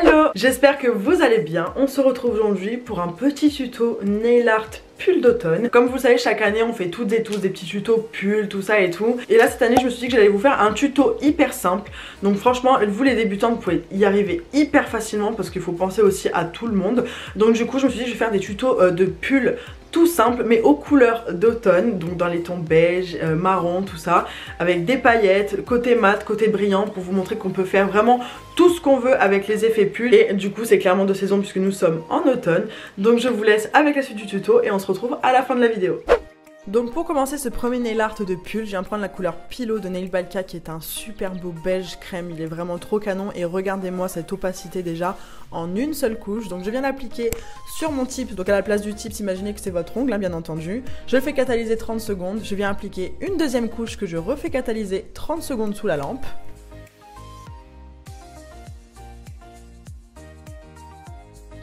Hello, j'espère que vous allez bien. On se retrouve aujourd'hui pour un petit tuto nail art pull d'automne. Comme vous le savez, chaque année on fait toutes et tous des petits tutos pull, tout ça et tout. Et là cette année je me suis dit que j'allais vous faire un tuto hyper simple. Donc franchement, vous les débutants, vous pouvez y arriver hyper facilement parce qu'il faut penser aussi à tout le monde. Donc du coup je me suis dit que je vais faire des tutos de pull tout simple mais aux couleurs d'automne, donc dans les tons beige, marron, tout ça, avec des paillettes, côté mat, côté brillant, pour vous montrer qu'on peut faire vraiment tout ce qu'on veut avec les effets pull. Et du coup c'est clairement de saison puisque nous sommes en automne. Donc je vous laisse avec la suite du tuto et on se retrouve à la fin de la vidéo. Donc pour commencer ce premier nail art de pull, je viens prendre la couleur Pilo de Nail Balka qui est un super beau beige crème, il est vraiment trop canon et regardez-moi cette opacité déjà en une seule couche. Donc je viens l'appliquer sur mon tip, donc à la place du tip, imaginez que c'est votre ongle hein, bien entendu. Je le fais catalyser 30 secondes, je viens appliquer une deuxième couche que je refais catalyser 30 secondes sous la lampe.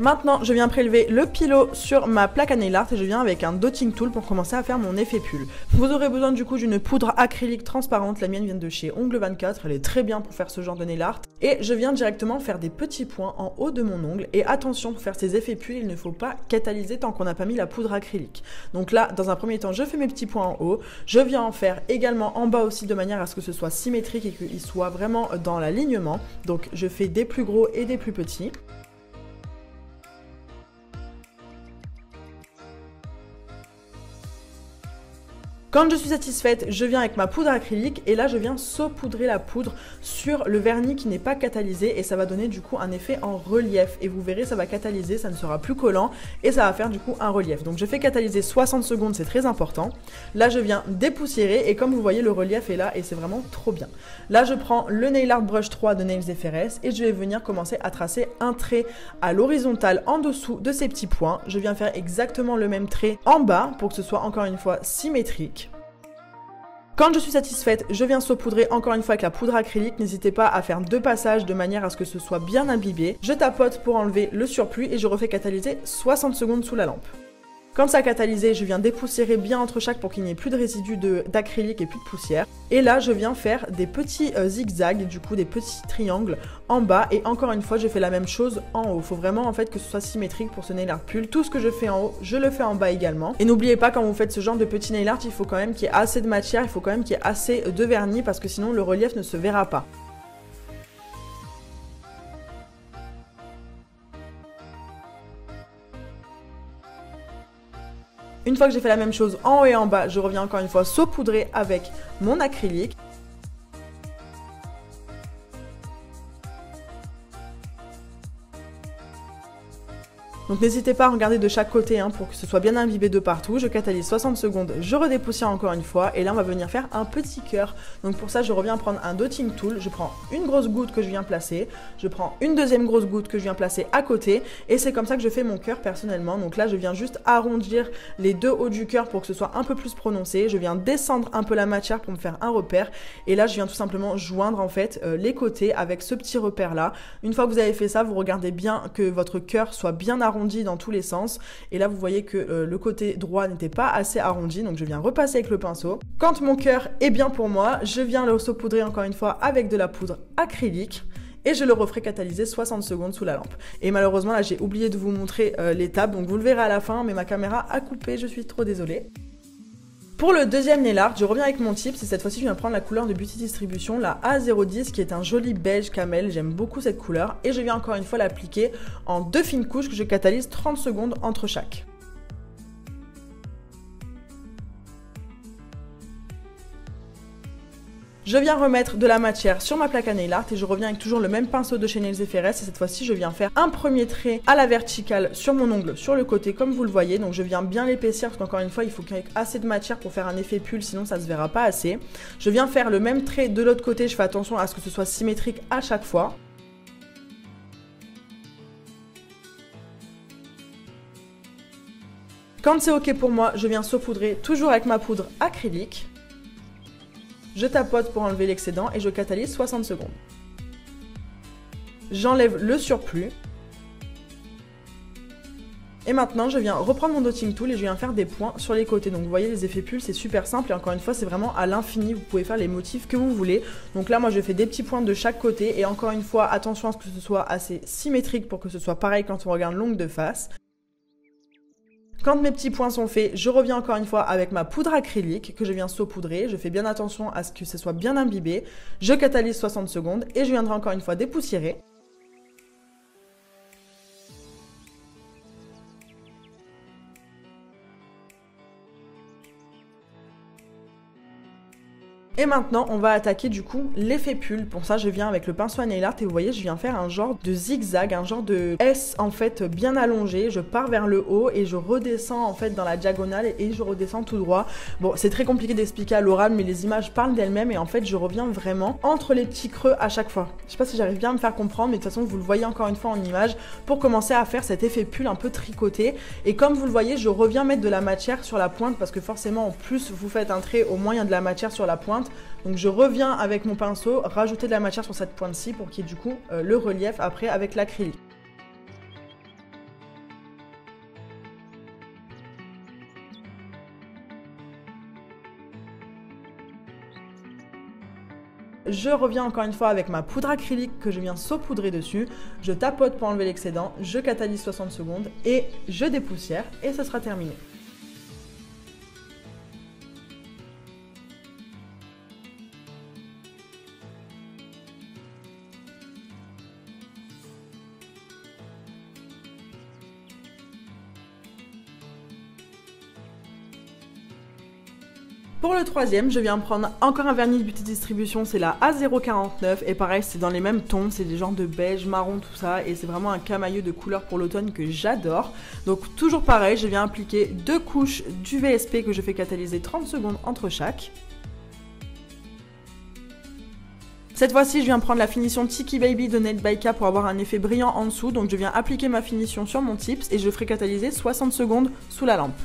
Maintenant, je viens prélever le Pilo sur ma plaque à nail art et je viens avec un dotting tool pour commencer à faire mon effet pull. Vous aurez besoin du coup d'une poudre acrylique transparente, la mienne vient de chez Ongles 24, elle est très bien pour faire ce genre de nail art. Et je viens directement faire des petits points en haut de mon ongle et attention, pour faire ces effets pull, il ne faut pas catalyser tant qu'on n'a pas mis la poudre acrylique. Donc là, dans un premier temps, je fais mes petits points en haut, je viens en faire également en bas aussi de manière à ce que ce soit symétrique et qu'il soit vraiment dans l'alignement. Donc je fais des plus gros et des plus petits. Quand je suis satisfaite, je viens avec ma poudre acrylique et là je viens saupoudrer la poudre sur le vernis qui n'est pas catalysé et ça va donner du coup un effet en relief et vous verrez ça va catalyser, ça ne sera plus collant et ça va faire du coup un relief. Donc je fais catalyser 60 secondes, c'est très important. Là je viens dépoussiérer et comme vous voyez le relief est là et c'est vraiment trop bien. Là je prends le Nail Art Brush 3 de Nails FRS et je vais venir commencer à tracer un trait à l'horizontale en dessous de ces petits points. Je viens faire exactement le même trait en bas pour que ce soit encore une fois symétrique. Quand je suis satisfaite, je viens saupoudrer encore une fois avec la poudre acrylique. N'hésitez pas à faire deux passages de manière à ce que ce soit bien imbibé. Je tapote pour enlever le surplus et je refais catalyser 60 secondes sous la lampe. Quand ça a catalysé, je viens dépoussiérer bien entre chaque pour qu'il n'y ait plus de résidus d'acrylique et plus de poussière. Et là, je viens faire des petits zigzags, du coup des petits triangles en bas. Et encore une fois, je fais la même chose en haut. Faut vraiment en fait que ce soit symétrique pour ce nail art pull. Tout ce que je fais en haut, je le fais en bas également. Et n'oubliez pas, quand vous faites ce genre de petit nail art, il faut quand même qu'il y ait assez de matière, il faut quand même qu'il y ait assez de vernis parce que sinon le relief ne se verra pas. Une fois que j'ai fait la même chose en haut et en bas, je reviens encore une fois saupoudrer avec mon acrylique. Donc n'hésitez pas à regarder de chaque côté hein, pour que ce soit bien imbibé de partout. Je catalyse 60 secondes, je redépoussière encore une fois et là on va venir faire un petit cœur. Donc pour ça je reviens prendre un dotting tool, je prends une grosse goutte que je viens placer, je prends une deuxième grosse goutte que je viens placer à côté et c'est comme ça que je fais mon cœur personnellement. Donc là je viens juste arrondir les deux hauts du cœur pour que ce soit un peu plus prononcé, je viens descendre un peu la matière pour me faire un repère et là je viens tout simplement joindre en fait les côtés avec ce petit repère là. Une fois que vous avez fait ça, vous regardez bien que votre cœur soit bien arrondi dans tous les sens et là vous voyez que le côté droit n'était pas assez arrondi donc je viens repasser avec le pinceau. Quand mon cœur est bien pour moi, je viens le saupoudrer encore une fois avec de la poudre acrylique et je le referai catalyser 60 secondes sous la lampe. Et malheureusement là j'ai oublié de vous montrer l'étape donc vous le verrez à la fin mais ma caméra a coupé, je suis trop désolée. Pour le deuxième nail art, je reviens avec mon tips et cette fois-ci je viens prendre la couleur de Beauty Distribution, la A010 qui est un joli beige camel, j'aime beaucoup cette couleur et je viens encore une fois l'appliquer en deux fines couches que je catalyse 30 secondes entre chaque. Je viens remettre de la matière sur ma plaque à nail art et je reviens avec toujours le même pinceau de chez Nails FRS et cette fois-ci je viens faire un premier trait à la verticale sur mon ongle sur le côté comme vous le voyez. Donc je viens bien l'épaissir parce qu'encore une fois il faut qu'il y ait assez de matière pour faire un effet pull sinon ça se verra pas assez. Je viens faire le même trait de l'autre côté, je fais attention à ce que ce soit symétrique à chaque fois. Quand c'est ok pour moi, je viens saupoudrer toujours avec ma poudre acrylique. Je tapote pour enlever l'excédent et je catalyse 60 secondes. J'enlève le surplus. Et maintenant je viens reprendre mon dotting tool et je viens faire des points sur les côtés. Donc vous voyez les effets pull, c'est super simple et encore une fois c'est vraiment à l'infini, vous pouvez faire les motifs que vous voulez. Donc là moi je fais des petits points de chaque côté et encore une fois attention à ce que ce soit assez symétrique pour que ce soit pareil quand on regarde l'ongle de face. Quand mes petits points sont faits, je reviens encore une fois avec ma poudre acrylique que je viens saupoudrer. Je fais bien attention à ce que ce soit bien imbibé. Je catalyse 60 secondes et je viendrai encore une fois dépoussiérer. Et maintenant on va attaquer du coup l'effet pull. Pour ça je viens avec le pinceau à nail art et vous voyez je viens faire un genre de zigzag, un genre de S en fait bien allongé. Je pars vers le haut et je redescends en fait dans la diagonale et je redescends tout droit. Bon c'est très compliqué d'expliquer à l'oral mais les images parlent d'elles-mêmes et en fait je reviens vraiment entre les petits creux à chaque fois. Je sais pas si j'arrive bien à me faire comprendre mais de toute façon vous le voyez encore une fois en image pour commencer à faire cet effet pull un peu tricoté. Et comme vous le voyez je reviens mettre de la matière sur la pointe parce que forcément en plus vous faites un trait au moins il y a de la matière sur la pointe. Donc je reviens avec mon pinceau rajouter de la matière sur cette pointe-ci pour qu'il y ait du coup le relief après avec l'acrylique. Je reviens encore une fois avec ma poudre acrylique que je viens saupoudrer dessus. Je tapote pour enlever l'excédent, je catalyse 60 secondes et je dépoussière et ce sera terminé. Pour le troisième, je viens prendre encore un vernis de Beauty Distribution, c'est la A049 et pareil c'est dans les mêmes tons, c'est des genres de beige, marron, tout ça et c'est vraiment un camailleux de couleurs pour l'automne que j'adore. Donc toujours pareil, je viens appliquer deux couches du VSP que je fais catalyser 30 secondes entre chaque. Cette fois-ci, je viens prendre la finition Tiki Baby de Nailed By K pour avoir un effet brillant en dessous, donc je viens appliquer ma finition sur mon tips et je ferai catalyser 60 secondes sous la lampe.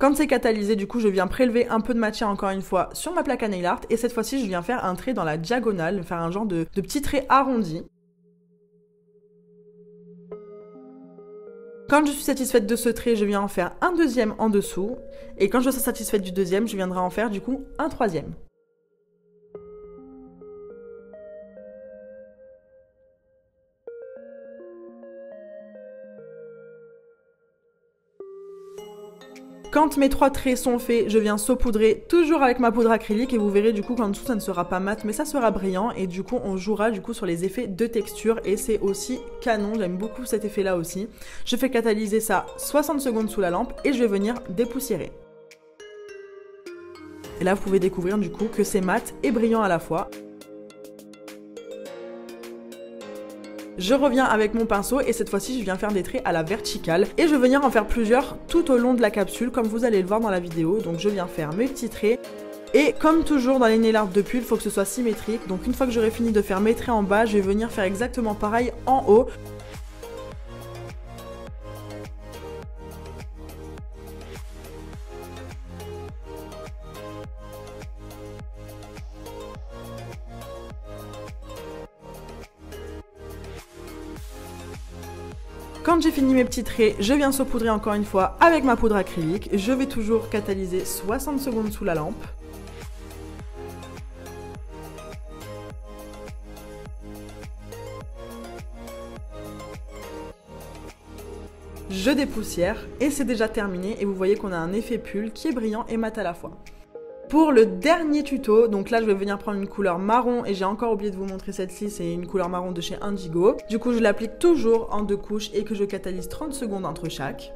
Quand c'est catalysé, du coup, je viens prélever un peu de matière encore une fois sur ma plaque à nail art et cette fois-ci, je viens faire un trait dans la diagonale, faire un genre de petit trait arrondi. Quand je suis satisfaite de ce trait, je viens en faire un deuxième en dessous et quand je serai satisfaite du deuxième, je viendrai en faire du coup un troisième. Quand mes trois traits sont faits, je viens saupoudrer toujours avec ma poudre acrylique et vous verrez du coup qu'en dessous ça ne sera pas mat mais ça sera brillant et du coup on jouera du coup sur les effets de texture et c'est aussi canon, j'aime beaucoup cet effet là aussi. Je fais catalyser ça 60 secondes sous la lampe et je vais venir dépoussiérer. Et là vous pouvez découvrir du coup que c'est mat et brillant à la fois. Je reviens avec mon pinceau et cette fois-ci je viens faire des traits à la verticale et je vais venir en faire plusieurs tout au long de la capsule comme vous allez le voir dans la vidéo. Donc je viens faire mes petits traits et comme toujours dans les nail art de pull il faut que ce soit symétrique. Donc une fois que j'aurai fini de faire mes traits en bas, je vais venir faire exactement pareil en haut. Quand j'ai fini mes petits traits, je viens saupoudrer encore une fois avec ma poudre acrylique. Je vais toujours catalyser 60 secondes sous la lampe. Je dépoussière et c'est déjà terminé et vous voyez qu'on a un effet pull qui est brillant et mat à la fois. Pour le dernier tuto, donc là je vais venir prendre une couleur marron et j'ai encore oublié de vous montrer celle-ci, c'est une couleur marron de chez Indigo. Du coup je l'applique toujours en deux couches et que je catalyse 30 secondes entre chaque.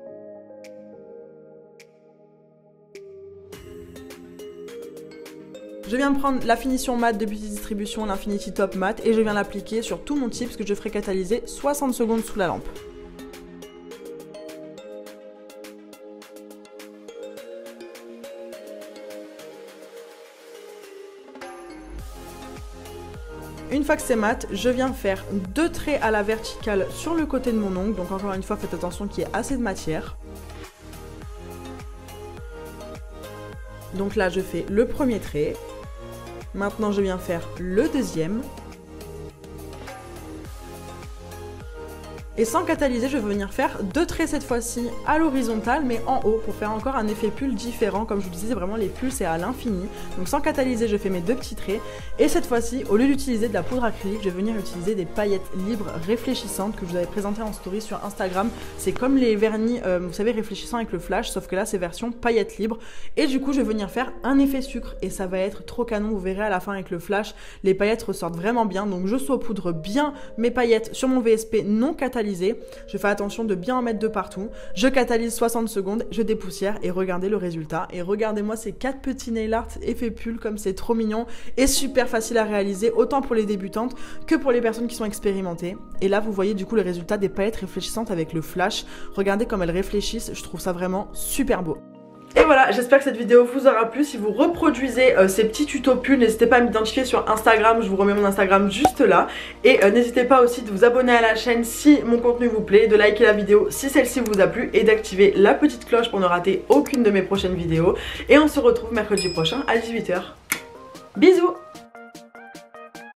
Je viens prendre la finition mat de Beauty Distribution, l'Infinity Top Matte et je viens l'appliquer sur tout mon tips que je ferai catalyser 60 secondes sous la lampe. Une fois que c'est mat, je viens faire deux traits à la verticale sur le côté de mon ongle. Donc encore une fois, faites attention qu'il y ait assez de matière. Donc là, je fais le premier trait. Maintenant, je viens faire le deuxième. Et sans catalyser, je vais venir faire deux traits cette fois-ci à l'horizontale, mais en haut, pour faire encore un effet pull différent. Comme je vous disais, vraiment les pulls c'est à l'infini. Donc sans catalyser, je fais mes deux petits traits. Et cette fois-ci, au lieu d'utiliser de la poudre acrylique, je vais venir utiliser des paillettes libres réfléchissantes que je vous avais présentées en story sur Instagram. C'est comme les vernis, vous savez, réfléchissants avec le flash, sauf que là c'est version paillettes libres. Et du coup, je vais venir faire un effet sucre et ça va être trop canon. Vous verrez à la fin avec le flash, les paillettes ressortent vraiment bien. Donc je saupoudre bien mes paillettes sur mon VSP non catalysé. Je fais attention de bien en mettre de partout. Je catalyse 60 secondes, je dépoussière et regardez le résultat. Et regardez-moi ces 4 petits nail art effet pull comme c'est trop mignon et super facile à réaliser, autant pour les débutantes que pour les personnes qui sont expérimentées. Et là, vous voyez du coup le résultat des paillettes réfléchissantes avec le flash. Regardez comme elles réfléchissent, je trouve ça vraiment super beau. Et voilà, j'espère que cette vidéo vous aura plu. Si vous reproduisez ces petits tutos pulls, n'hésitez pas à m'identifier sur Instagram, je vous remets mon Instagram juste là. Et n'hésitez pas aussi de vous abonner à la chaîne si mon contenu vous plaît, de liker la vidéo si celle-ci vous a plu et d'activer la petite cloche pour ne rater aucune de mes prochaines vidéos. Et on se retrouve mercredi prochain à 18 h. Bisous!